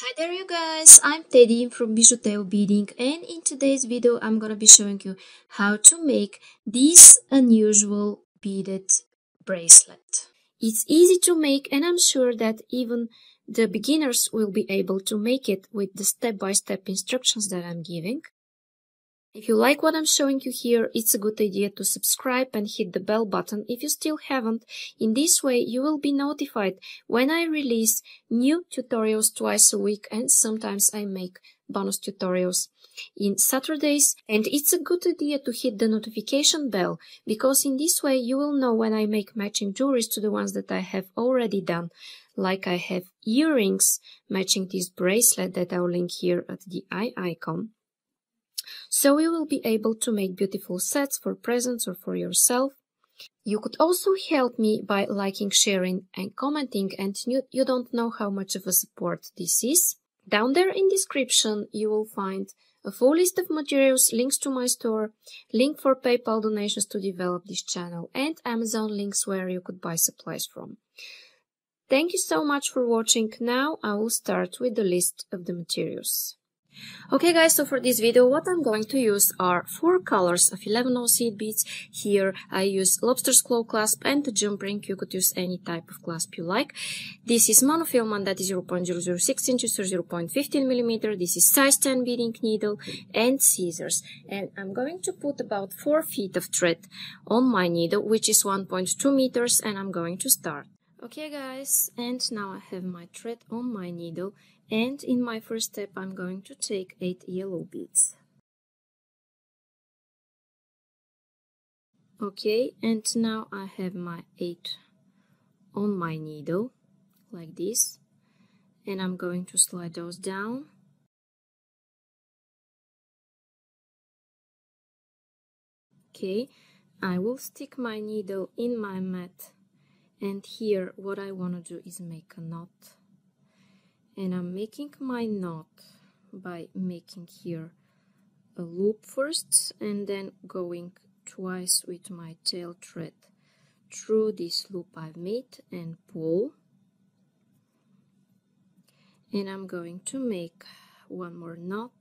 Hi there you guys, I'm Teddy from Bijuteo Beading, and in today's video I'm gonna be showing you how to make this unusual beaded bracelet. It's easy to make, and I'm sure that even the beginners will be able to make it with the step-by-step instructions that I'm giving. If you like what I'm showing you here, it's a good idea to subscribe and hit the bell button if you still haven't. In this way, you will be notified when I release new tutorials twice a week, and sometimes I make bonus tutorials in Saturdays. And it's a good idea to hit the notification bell, because in this way you will know when I make matching jewelries to the ones that I have already done. Like I have earrings matching this bracelet that I'll link here at the eye icon. So you will be able to make beautiful sets for presents or for yourself. You could also help me by liking, sharing and commenting, and you don't know how much of a support this is. Down there in description you will find a full list of materials, links to my store, link for PayPal donations to develop this channel, and Amazon links where you could buy supplies from. Thank you so much for watching. Now I will start with the list of the materials. Okay guys, so for this video what I'm going to use are 4 colors of 11/0 seed beads. Here I use lobster's claw clasp and the jump ring. You could use any type of clasp you like. This is monofilament that is 0.006 inches or 0.15 millimeter. This is size 10 beading needle and scissors, and I'm going to put about 4 feet of thread on my needle, which is 1.2 meters, and I'm going to start. Okay guys, and now I have my thread on my needle, and in my first step I'm going to take 8 yellow beads. Okay, and now I have my 8 on my needle, like this, and I'm going to slide those down. Okay, I will stick my needle in my mat. And here what I want to do is make a knot, and I'm making my knot by making here a loop first and then going twice with my tail thread through this loop I've made and pull, and I'm going to make one more knot.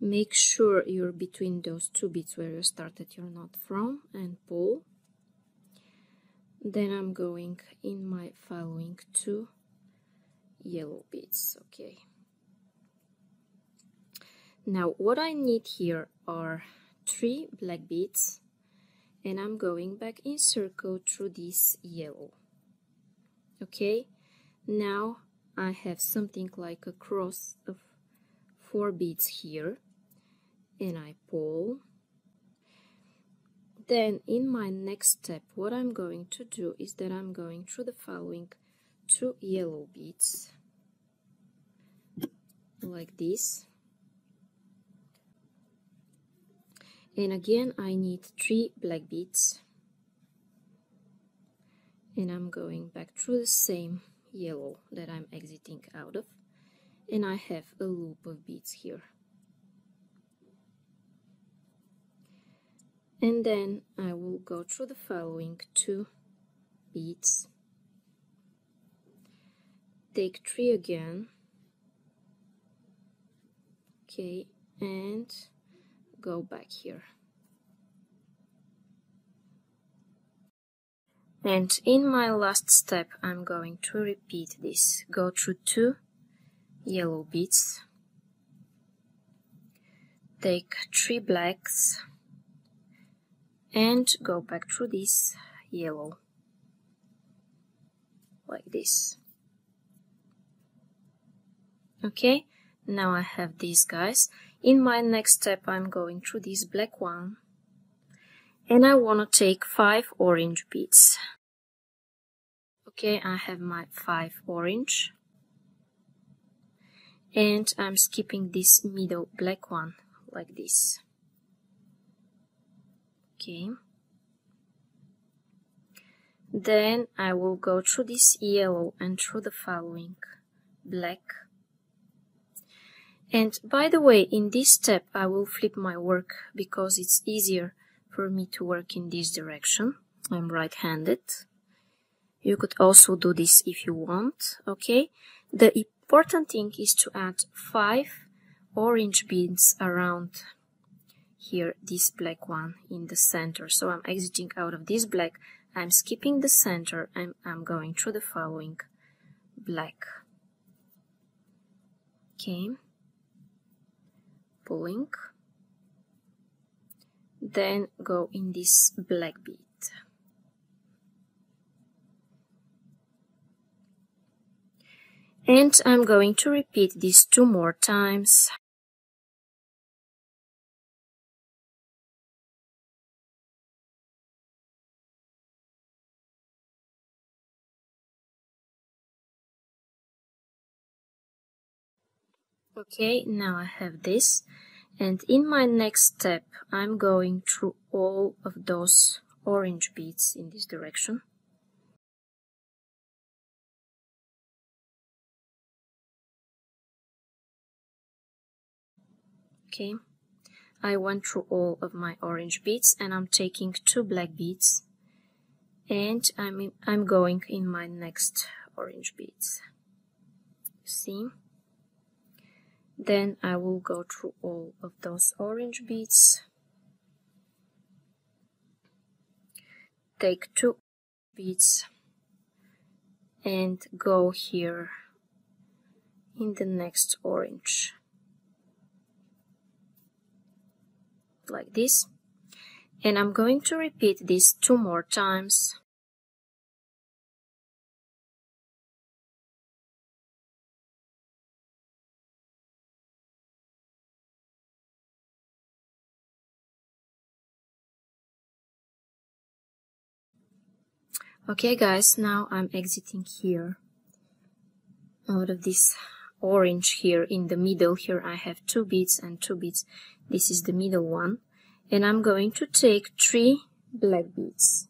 Make sure you're between those 2 beads where you started your knot from and pull. Then I'm going in my following 2 yellow beads. Okay, now what I need here are 3 black beads, and I'm going back in circle through this yellow. Okay, now I have something like a cross of 4 beads here, and I pull. Then in my next step what I'm going to do is that I'm going through the following 2 yellow beads, like this, and again I need 3 black beads, and I'm going back through the same yellow that I'm exiting out of, and I have a loop of beads here. And then I will go through the following 2 beads, take 3 again, okay, and go back here. And in my last step I'm going to repeat this, go through 2 yellow beads, take 3 blacks, and go back through this yellow, like this. Okay, now I have these guys. In my next step I'm going through this black one, and I want to take 5 orange beads. Okay, I have my 5 orange, and I'm skipping this middle black one, like this. Okay. Then I will go through this yellow and through the following black. And by the way, in this step I will flip my work because it's easier for me to work in this direction. I'm right-handed. You could also do this if you want. Okay. The important thing is to add 5 orange beads around here, this black one in the center. So I'm exiting out of this black, I'm skipping the center, and I'm going through the following black. Okay, pulling, then go in this black bead. And I'm going to repeat this 2 more times. Okay, now I have this, and in my next step I'm going through all of those orange beads in this direction. Okay, I went through all of my orange beads and I'm taking 2 black beads and I'm going in my next orange beads. See? Then I will go through all of those orange beads. Take 2 beads and go here in the next orange. Like this, and I'm going to repeat this 2 more times. Okay guys, now I'm exiting here out of this orange here in the middle. Here I have 2 beads and 2 beads. This is the middle one, and I'm going to take 3 black beads.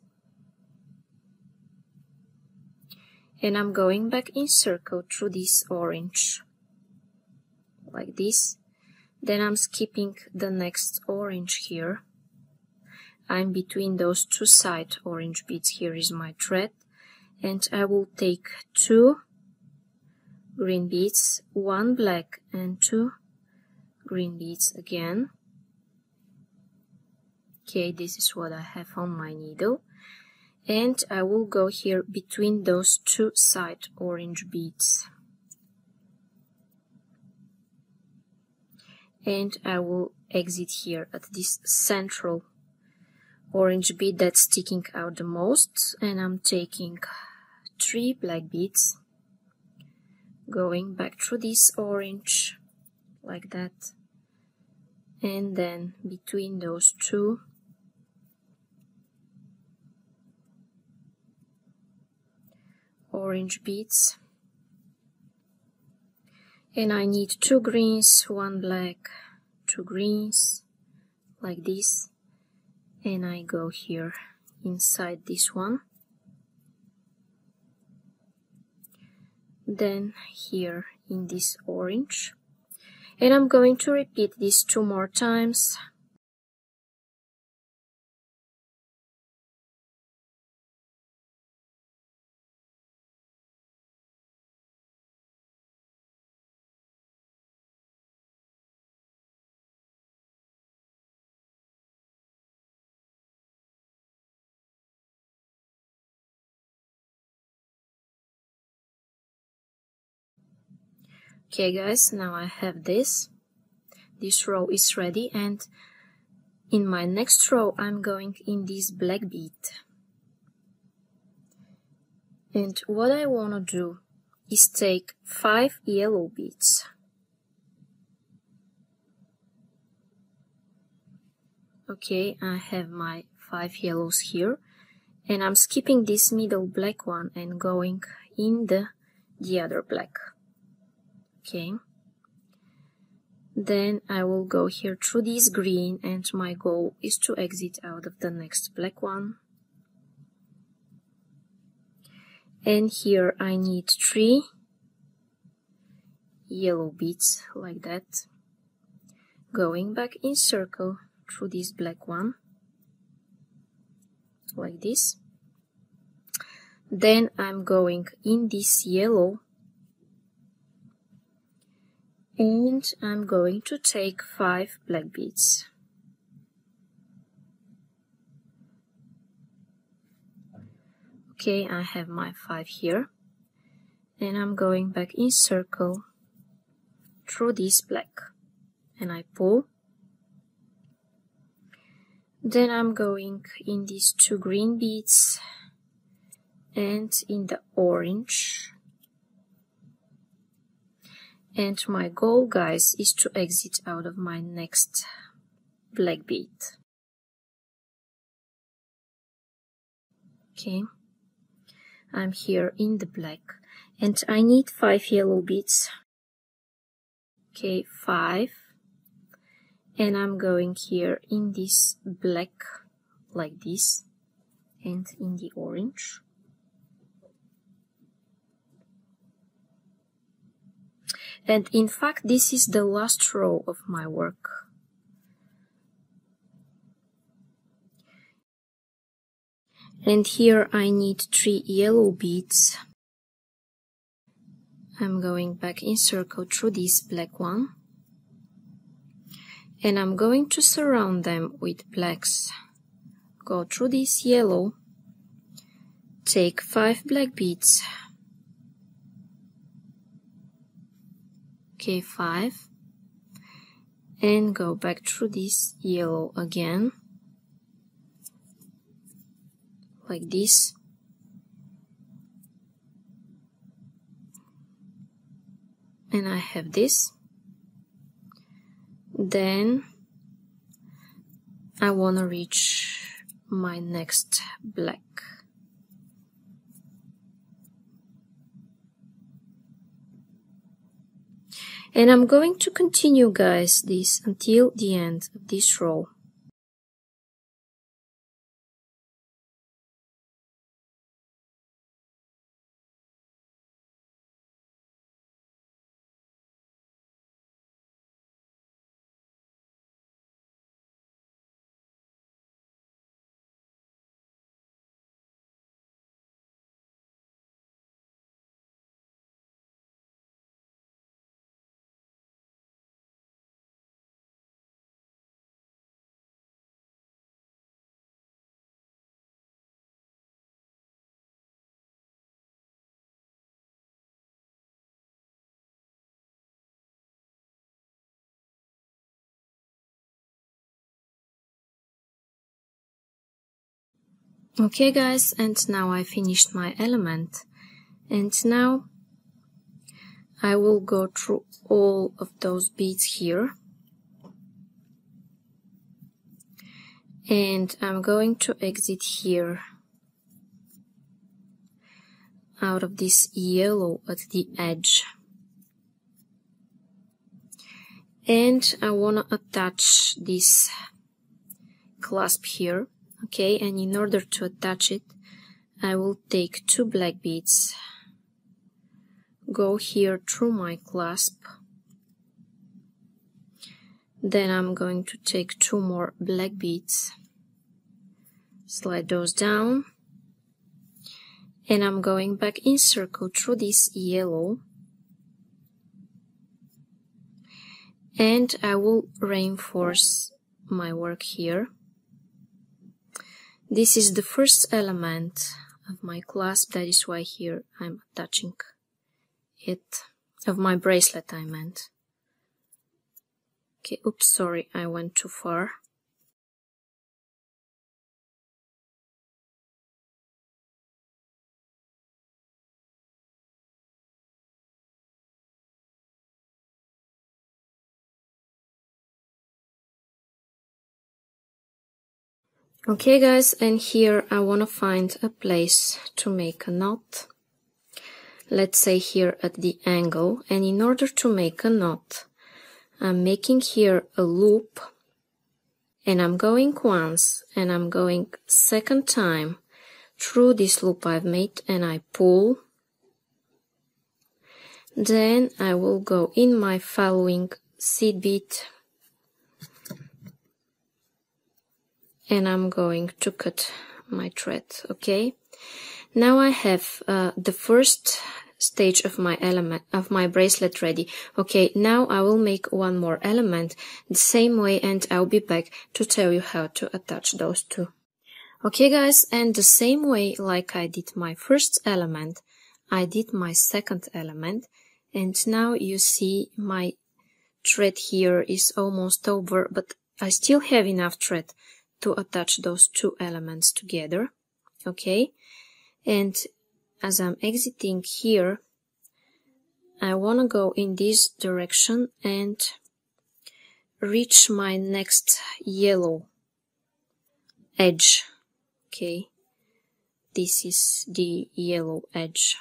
And I'm going back in circle through this orange, like this. Then I'm skipping the next orange here. I'm between those 2 side orange beads. Here is my thread, and I will take 2 green beads, 1 black and 2 green beads again. Okay, this is what I have on my needle, and I will go here between those 2 side orange beads, and I will exit here at this central orange bead that's sticking out the most, and I'm taking 3 black beads, going back through this orange like that, and then between those 2 orange beads, and I need 2 greens, 1 black, 2 greens, like this, and I go here inside this one, then here in this orange, and I'm going to repeat this 2 more times. Okay guys, now I have this. This row is ready, and in my next row I'm going in this black bead. And what I want to do is take 5 yellow beads. Okay, I have my 5 yellows here, and I'm skipping this middle black one and going in the other black. Okay, then I will go here through this green, and my goal is to exit out of the next black one. And here I need 3 yellow beads, like that, going back in circle through this black one, like this. Then I'm going in this yellow and I'm going to take 5 black beads. Okay, I have my 5 here, and I'm going back in circle through this black, and I pull. Then I'm going in these 2 green beads and in the orange. And my goal, guys, is to exit out of my next black bead. Okay, I'm here in the black and I need 5 yellow beads. Okay, 5. And I'm going here in this black like this and in the orange. And in fact, this is the last row of my work. And here I need 3 yellow beads. I'm going back in circle through this black one. And I'm going to surround them with blacks. Go through this yellow. Take 5 black beads. Okay, 5, and go back through this yellow again, like this, and I have this. Then I want to reach my next black. And I'm going to continue, guys, this until the end of this row. Okay, guys, and now I finished my element, and now I will go through all of those beads here, and I'm going to exit here out of this yellow at the edge, and I wanna attach this clasp here. Okay, and in order to attach it, I will take 2 black beads, go here through my clasp, then I'm going to take 2 more black beads, slide those down, and I'm going back in circle through this yellow, and I will reinforce my work here. This is the first element of my clasp, that is why here I'm attaching it, of my bracelet I meant. Okay, oops, sorry, I went too far. Okay, guys, and here I want to find a place to make a knot. Let's say here at the angle, and in order to make a knot, I'm making here a loop, and I'm going once, and I'm going second time through this loop I've made, and I pull. Then I will go in my following seed bead, and I'm going to cut my thread. Okay, now I have the first stage of my element, of my bracelet ready. Okay, now I will make one more element the same way, and I'll be back to tell you how to attach those two. Okay guys, and the same way like I did my first element, I did my second element, and now you see my thread here is almost over, but I still have enough thread to attach those two elements together. Okay, and as I'm exiting here, I want to go in this direction and reach my next yellow edge. Okay, this is the yellow edge.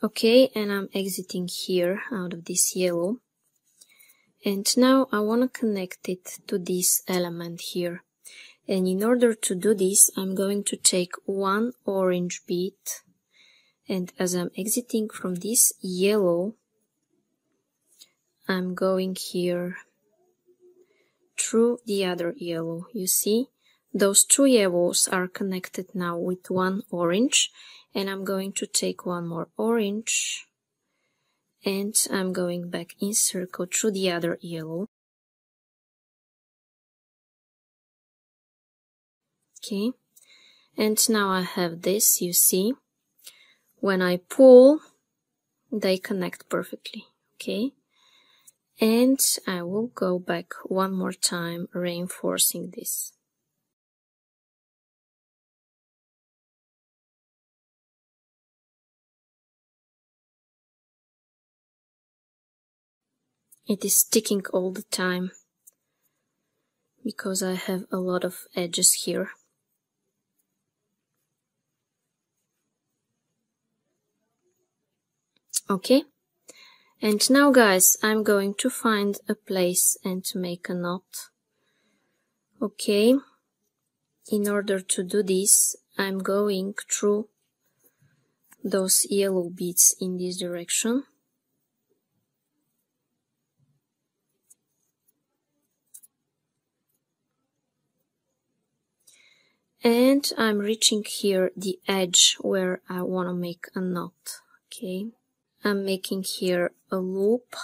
Okay, and I'm exiting here out of this yellow, and now I want to connect it to this element here, and in order to do this I'm going to take one orange bead, and as I'm exiting from this yellow I'm going here through the other yellow. You see those two yellows are connected now with one orange, and I'm going to take one more orange and I'm going back in circle through the other yellow. Okay, and now I have this. You see, when I pull they connect perfectly. Okay, and I will go back one more time reinforcing this. It is sticking all the time because I have a lot of edges here. Okay, and now guys I'm going to find a place and make a knot. Okay, in order to do this I'm going through those yellow beads in this direction. And I'm reaching here the edge where I want to make a knot. Okay, I'm making here a loop,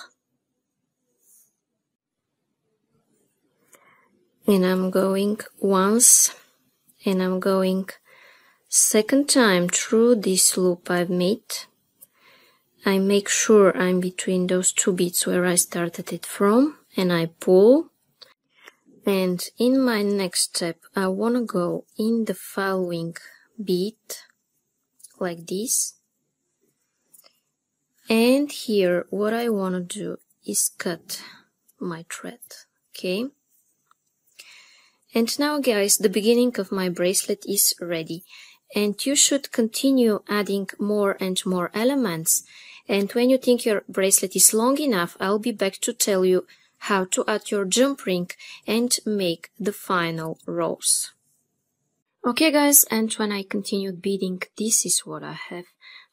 and I'm going once and I'm going second time through this loop I've made. I make sure I'm between those two beads where I started it from, and I pull. And in my next step I want to go in the following bead like this, and here what I want to do is cut my thread. Okay, and now guys the beginning of my bracelet is ready, and you should continue adding more and more elements, and when you think your bracelet is long enough I'll be back to tell you how to add your jump ring and make the final rows. Okay guys, and when I continued beading this is what I have.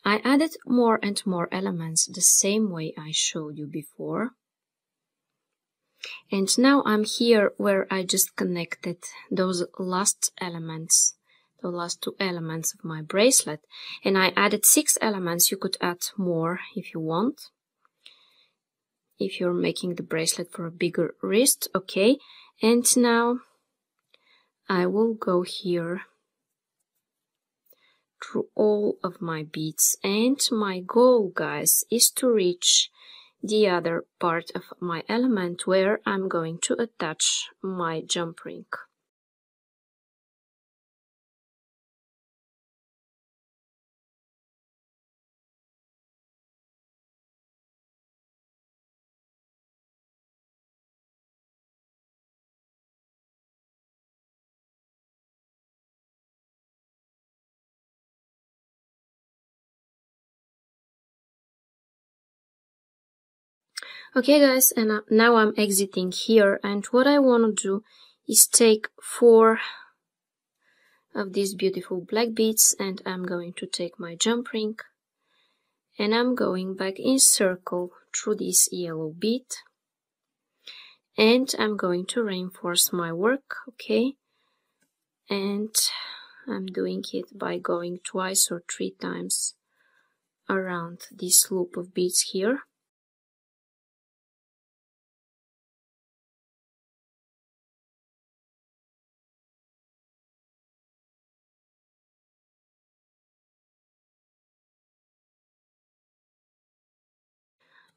I added more and more elements the same way I showed you before, and now I'm here where I just connected those last elements, the last two elements of my bracelet, and I added 6 elements. You could add more if you want, if you're making the bracelet for a bigger wrist. Okay, and now I will go here through all of my beads, and my goal guys is to reach the other part of my element where I'm going to attach my jump ring. Okay guys, and now I'm exiting here, and what I want to do is take 4 of these beautiful black beads, and I'm going to take my jump ring and I'm going back in circle through this yellow bead and I'm going to reinforce my work, okay? And I'm doing it by going twice or three times around this loop of beads here.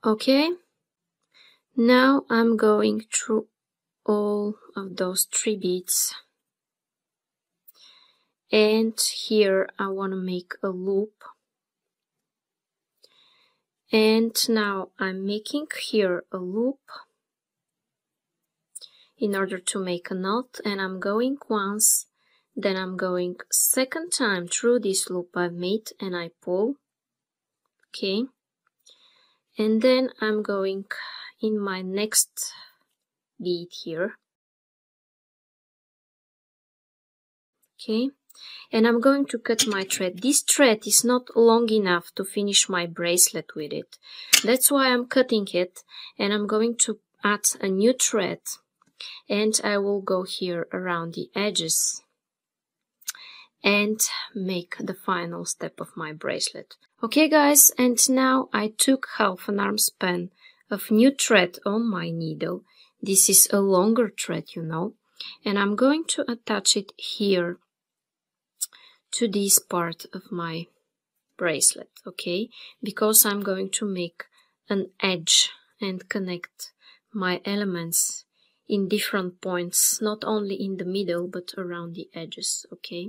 Okay, now I'm going through all of those three beads, and here I want to make a loop, and now I'm making here a loop in order to make a knot, and I'm going once, then I'm going second time through this loop I've made, and I pull, okay? And then I'm going in my next bead here, okay, and I'm going to cut my thread. This thread is not long enough to finish my bracelet with it, that's why I'm cutting it, and I'm going to add a new thread, and I will go here around the edges and make the final step of my bracelet. Okay guys, and now I took half an arm span of new thread on my needle. This is a longer thread, you know, and I'm going to attach it here to this part of my bracelet, okay, because I'm going to make an edge and connect my elements in different points, not only in the middle but around the edges, okay.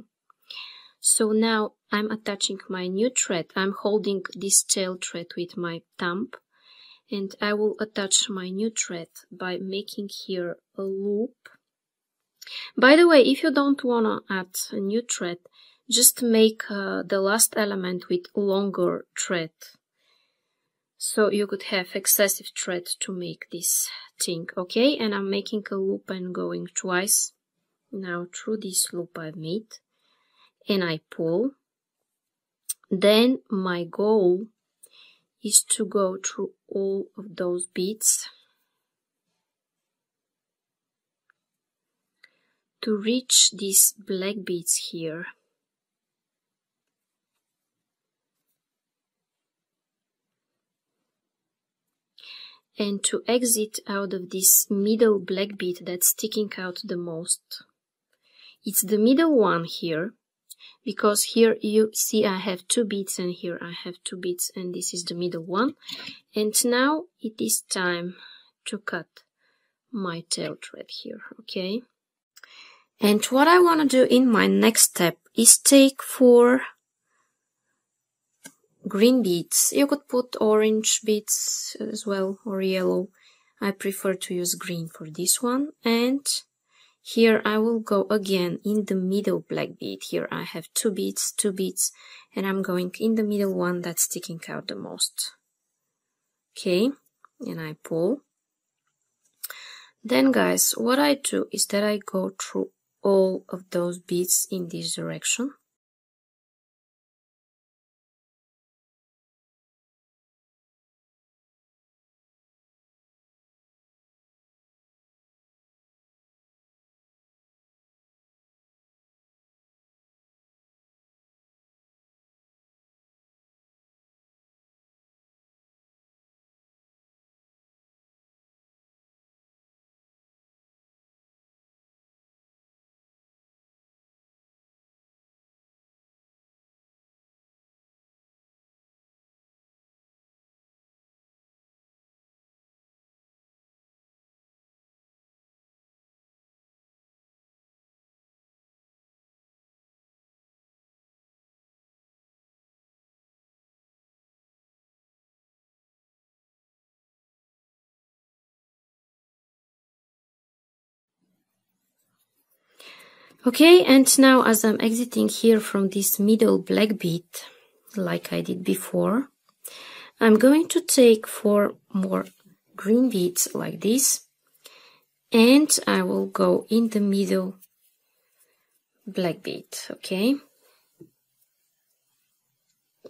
So now I'm attaching my new thread. I'm holding this tail thread with my thumb, and I will attach my new thread by making here a loop. By the way, if you don't want to add a new thread, just make the last element with longer thread. So you could have excessive thread to make this thing, okay? And I'm making a loop and going twice now through this loop I've made, and I pull. Then my goal is to go through all of those beads to reach these black beads here. And to exit out of this middle black bead that's sticking out the most. It's the middle one here, because here you see I have two beads, and here I have two beads, and this is the middle one. And now it is time to cut my tail thread here, okay? And what I want to do in my next step is take 4 green beads. You could put orange beads as well, or yellow. I prefer to use green for this one, and here I will go again in the middle black bead. Here I have two beads, and I'm going in the middle one that's sticking out the most. Okay, and I pull. Then guys, what I do is that I go through all of those beads in this direction. Okay, and now as I'm exiting here from this middle black bead, like I did before, I'm going to take 4 more green beads like this, and I will go in the middle black bead, okay?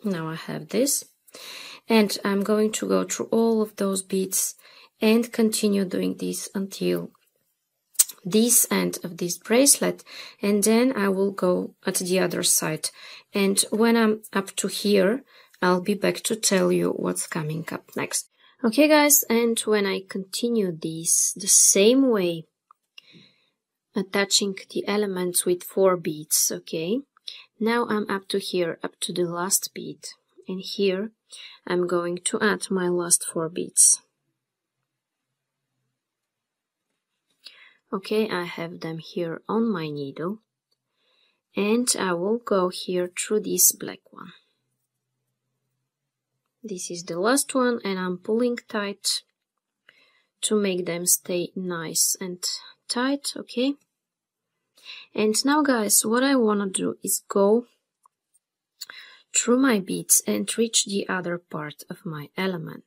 Now I have this, and I'm going to go through all of those beads and continue doing this until this end of this bracelet, and then I will go at the other side, and when I'm up to here I'll be back to tell you what's coming up next. Okay guys, and when I continue this the same way, attaching the elements with 4 beads, okay, now I'm up to here, up to the last bead, and here I'm going to add my last 4 beads. Okay, I have them here on my needle, and I will go here through this black one. This is the last one, and I'm pulling tight to make them stay nice and tight, okay? And now guys, what I wanna do is go through my beads and reach the other part of my element.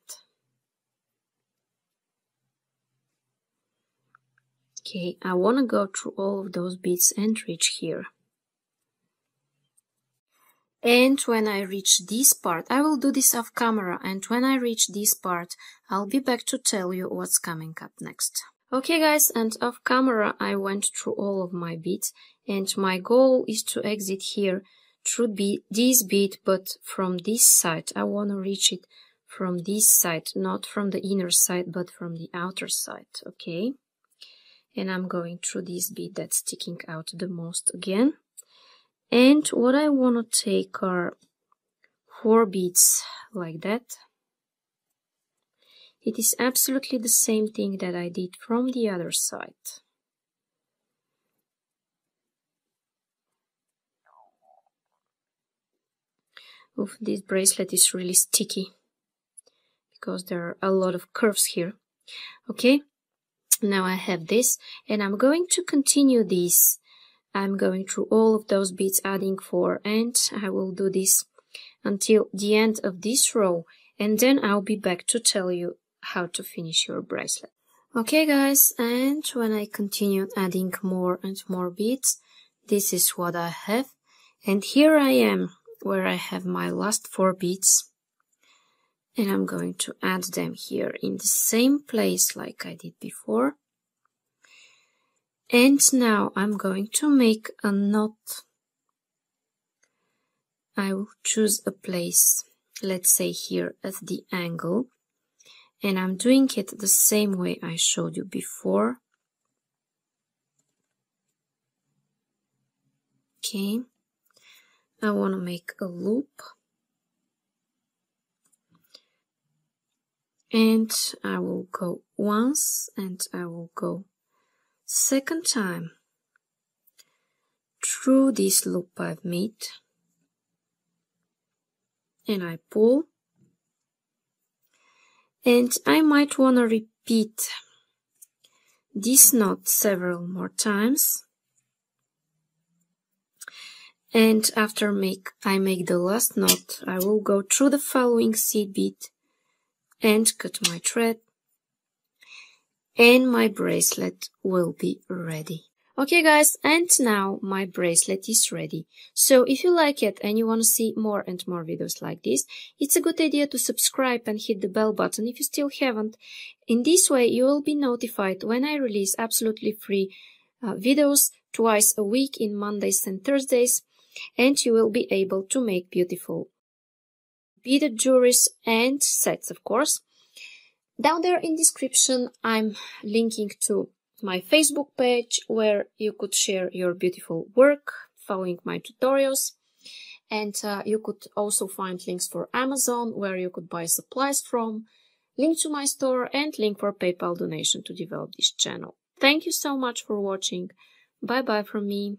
Okay, I wanna go through all of those beads and reach here. And when I reach this part, I will do this off camera, and when I reach this part, I'll be back to tell you what's coming up next. Okay guys, and off camera I went through all of my beads, and my goal is to exit here through this bead, but from this side. I want to reach it from this side, not from the inner side, but from the outer side, okay? And I'm going through this bead that's sticking out the most again. And what I want to take are 4 beads like that. It is absolutely the same thing that I did from the other side. Oof, this bracelet is really sticky because there are a lot of curves here. Okay, now I have this, and I'm going to continue this. I'm going through all of those beads, adding 4, and I will do this until the end of this row, and then I'll be back to tell you how to finish your bracelet. Okay guys, and when I continued adding more and more beads, this is what I have, and here I am where I have my last 4 beads, and I'm going to add them here in the same place like I did before. And now I'm going to make a knot. I will choose a place, let's say here at the angle, and I'm doing it the same way I showed you before. Okay, I want to make a loop, and I will go once, and I will go second time through this loop I've made, and I pull, and I might want to repeat this knot several more times, and after I make the last knot, I will go through the following seed bead and cut my thread, and my bracelet will be ready. Okay guys, and now my bracelet is ready. So if you like it and you want to see more and more videos like this, it's a good idea to subscribe and hit the bell button if you still haven't. In this way you will be notified when I release absolutely free videos twice a week, in Mondays and Thursdays, and you will be able to make beautiful beaded jewelry and sets, of course. Down there in description I'm linking to my Facebook page where you could share your beautiful work following my tutorials, and you could also find links for Amazon where you could buy supplies from, link to my store, and link for PayPal donation to develop this channel. Thank you so much for watching. Bye bye from me.